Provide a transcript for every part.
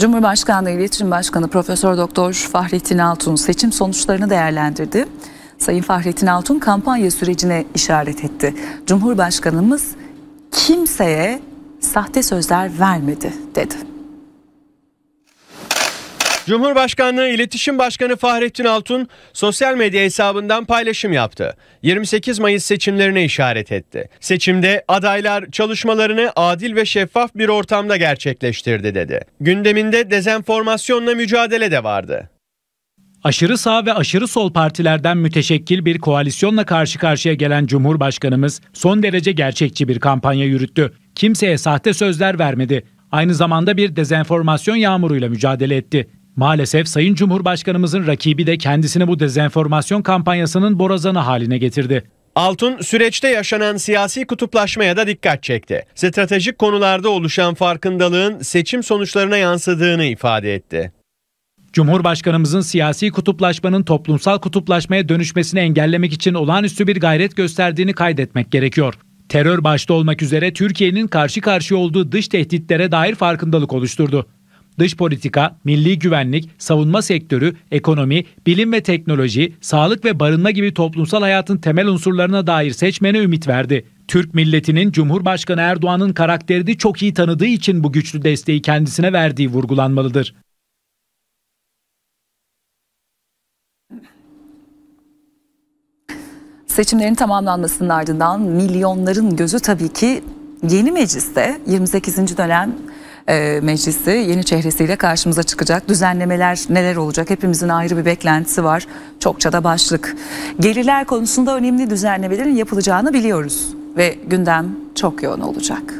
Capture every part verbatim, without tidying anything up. Cumhurbaşkanlığı İletişim Başkanı Profesör Doktor Fahrettin Altun seçim sonuçlarını değerlendirdi. Sayın Fahrettin Altun kampanya sürecine işaret etti. Cumhurbaşkanımız kimseye sahte sözler vermedi dedi. Cumhurbaşkanlığı İletişim Başkanı Fahrettin Altun sosyal medya hesabından paylaşım yaptı. yirmi sekiz Mayıs seçimlerine işaret etti. Seçimde adaylar çalışmalarını adil ve şeffaf bir ortamda gerçekleştirdi dedi. Gündeminde dezenformasyonla mücadele de vardı. Aşırı sağ ve aşırı sol partilerden müteşekkil bir koalisyonla karşı karşıya gelen Cumhurbaşkanımız son derece gerçekçi bir kampanya yürüttü. Kimseye sahte sözler vermedi. Aynı zamanda bir dezenformasyon yağmuruyla mücadele etti. Maalesef Sayın Cumhurbaşkanımızın rakibi de kendisini bu dezenformasyon kampanyasının borazanı haline getirdi. Altun süreçte yaşanan siyasi kutuplaşmaya da dikkat çekti. Stratejik konularda oluşan farkındalığın seçim sonuçlarına yansıdığını ifade etti. Cumhurbaşkanımızın siyasi kutuplaşmanın toplumsal kutuplaşmaya dönüşmesini engellemek için olağanüstü bir gayret gösterdiğini kaydetmek gerekiyor. Terör başta olmak üzere Türkiye'nin karşı karşıya olduğu dış tehditlere dair farkındalık oluşturdu. Dış politika, milli güvenlik, savunma sektörü, ekonomi, bilim ve teknoloji, sağlık ve barınma gibi toplumsal hayatın temel unsurlarına dair seçmene ümit verdi. Türk milletinin Cumhurbaşkanı Erdoğan'ın karakterini çok iyi tanıdığı için bu güçlü desteği kendisine verdiği vurgulanmalıdır. Seçimlerin tamamlanmasının ardından milyonların gözü tabii ki yeni mecliste, yirmi sekizinci dönem e, meclisi yeni çehresiyle karşımıza çıkacak. Düzenlemeler neler olacak? Hepimizin ayrı bir beklentisi var. Çokça da başlık. Gelirler konusunda önemli düzenlemelerin yapılacağını biliyoruz ve gündem çok yoğun olacak.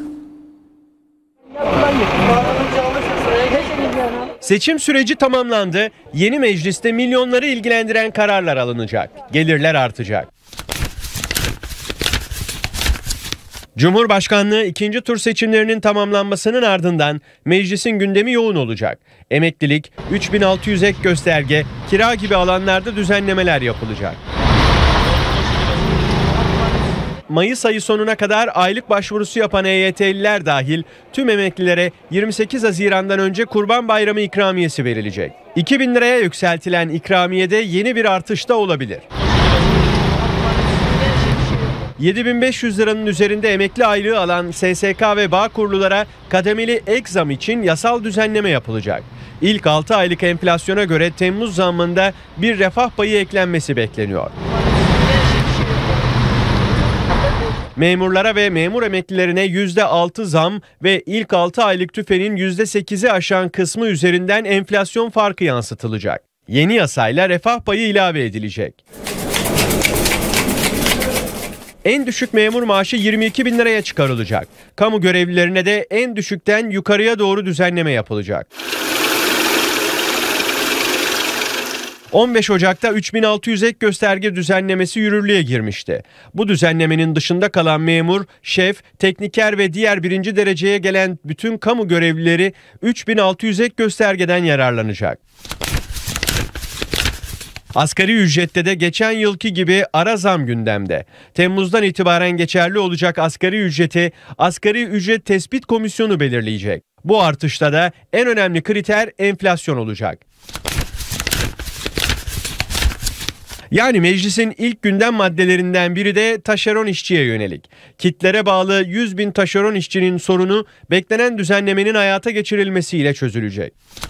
Seçim süreci tamamlandı. Yeni mecliste milyonları ilgilendiren kararlar alınacak. Gelirler artacak. Cumhurbaşkanlığı ikinci tur seçimlerinin tamamlanmasının ardından meclisin gündemi yoğun olacak. Emeklilik, üç bin altı yüz ek gösterge, kira gibi alanlarda düzenlemeler yapılacak. Mayıs ayı sonuna kadar aylık başvurusu yapan E Y T'liler dahil tüm emeklilere yirmi sekiz Haziran'dan önce Kurban Bayramı ikramiyesi verilecek. iki bin liraya yükseltilen ikramiyede yeni bir artış da olabilir. yedi bin beş yüz liranın üzerinde emekli aylığı alan S S K ve Bağkurlulara kademeli ek zam için yasal düzenleme yapılacak. İlk altı aylık enflasyona göre Temmuz zammında bir refah payı eklenmesi bekleniyor. Memurlara ve memur emeklilerine yüzde altı zam ve ilk altı aylık tüfenin yüzde sekizi aşan kısmı üzerinden enflasyon farkı yansıtılacak. Yeni yasayla refah payı ilave edilecek. En düşük memur maaşı yirmi iki bin liraya çıkarılacak. Kamu görevlilerine de en düşükten yukarıya doğru düzenleme yapılacak. on beş Ocak'ta üç bin altı yüz ek gösterge düzenlemesi yürürlüğe girmişti. Bu düzenlemenin dışında kalan memur, şef, tekniker ve diğer birinci dereceye gelen bütün kamu görevlileri üç bin altı yüz ek göstergeden yararlanacak. Asgari ücrette de geçen yılki gibi ara zam gündemde. Temmuz'dan itibaren geçerli olacak asgari ücreti Asgari Ücret Tespit Komisyonu belirleyecek. Bu artışta da en önemli kriter enflasyon olacak. Yani meclisin ilk gündem maddelerinden biri de taşeron işçiye yönelik. Kitlere bağlı yüz bin taşeron işçinin sorunu beklenen düzenlemenin hayata geçirilmesiyle çözülecek.